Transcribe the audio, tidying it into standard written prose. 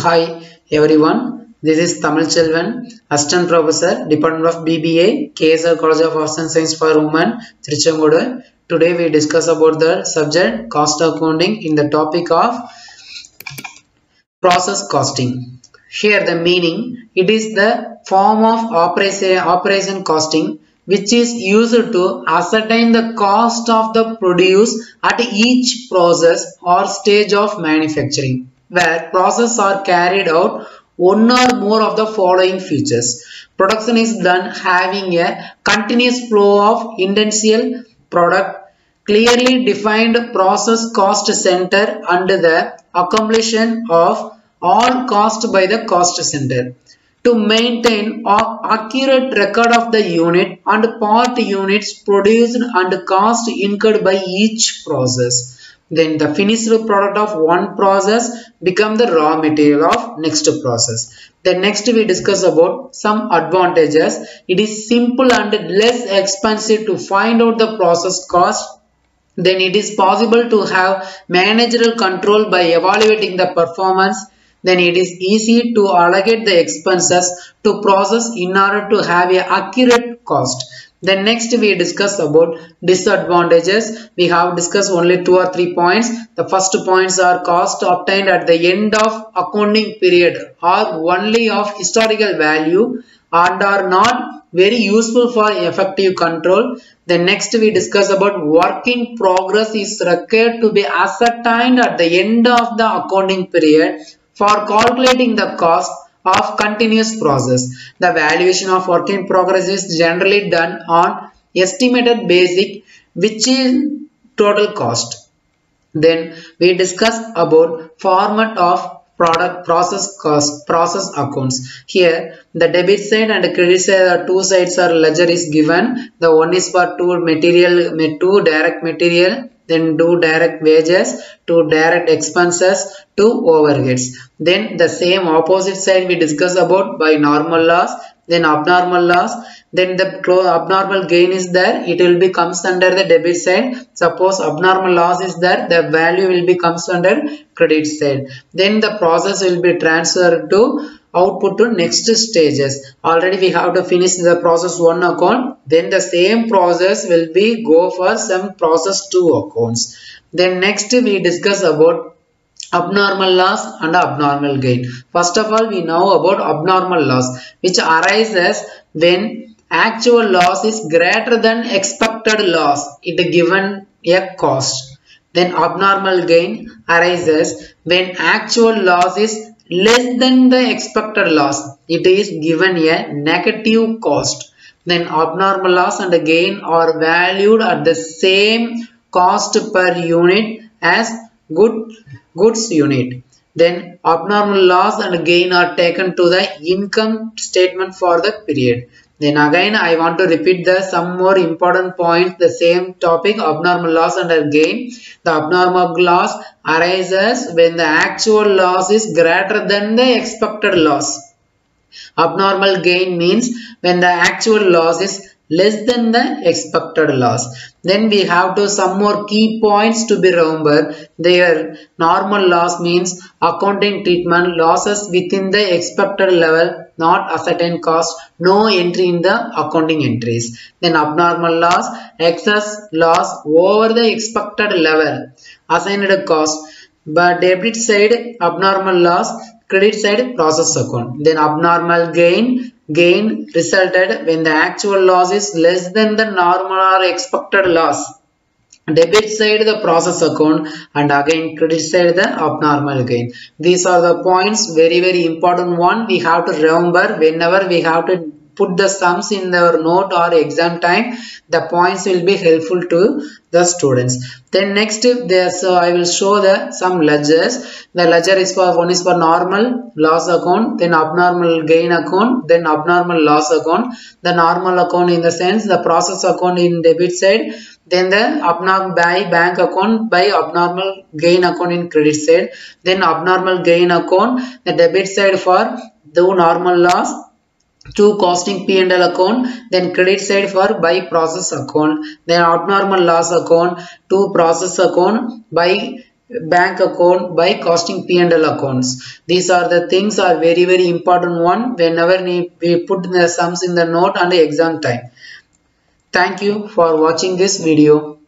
Hi everyone, this is Tamil Selvan, Assistant Professor, Department of BBA, KSR College of Arts and Science for Women, Trichy. Today we discuss about the subject cost accounting in the topic of process costing. Here the meaning, it is the form of operation costing which is used to ascertain the cost of the produce at each process or stage of manufacturing, where processes are carried out one or more of the following features. Production is done having a continuous flow of industrial product, clearly defined process cost center under the accumulation of all cost by the cost center. To maintain an accurate record of the unit and part units produced and cost incurred by each process. Then the finished product of one process become the raw material of next process. Then next we discuss about some advantages. It is simple and less expensive to find out the process cost. Then it is possible to have managerial control by evaluating the performance. Then it is easy to allocate the expenses to process in order to have an accurate cost. Then next we discuss about disadvantages. We have discussed only 2 or 3 points. The first points are cost obtained at the end of accounting period are only of historical value and are not very useful for effective control. Then next we discuss about work in progress is required to be ascertained at the end of the accounting period for calculating the cost of continuous process. The valuation of work in progress is generally done on estimated basic, which is total cost. Then we discuss about format of product process cost process accounts. Here the debit side and credit side are two sides or ledger is given. The one is for two direct material, then two direct wages, two direct expenses, two overheads. Then the same opposite side we discuss about by normal loss, then abnormal loss. Then the abnormal gain is there, it will be comes under the debit side. Suppose abnormal loss is there, the value will be comes under credit side. Then the process will be transferred to output to next stages. Already we have to finish the process 1 account, then the same process will be go for some process 2 accounts. Then next we discuss about abnormal loss and abnormal gain. First of all, we know about abnormal loss, which arises when actual loss is greater than expected loss it given a cost. Then abnormal gain arises when actual loss is less than the expected loss, it is given a negative cost. Then abnormal loss and gain are valued at the same cost per unit as goods unit. Then abnormal loss and gain are taken to the income statement for the period. Then again I want to repeat the some more important points, the same topic abnormal loss and gain. The abnormal loss arises when the actual loss is greater than the expected loss. Abnormal gain means when the actual loss is less than the expected loss. Then we have to some more key points to be remembered. Their normal loss means accounting treatment, losses within the expected level, not ascertained cost, no entry in the accounting entries. Then abnormal loss, excess loss over the expected level, assigned cost. But debit side abnormal loss, credit side process account. Then abnormal gain, gain resulted when the actual loss is less than the normal or expected loss. Debit side the process account and again credit side the abnormal gain. These are the points, very important one. We have to remember whenever we have to put the sums in our note or exam time, the points will be helpful to the students. Then next I will show the some ledgers. The ledger is for one is for normal loss account, then abnormal gain account, then abnormal loss account. The normal account in the sense the process account in debit side, then the abnormal by bank account by abnormal gain account in credit side, then abnormal gain account, the debit side for the normal loss, to costing P&L account, then credit side for by process account, then abnormal loss account, to process account by bank account by costing P&L accounts. These are the things are very important one whenever we put the sums in the note and the exam time. Thank you for watching this video.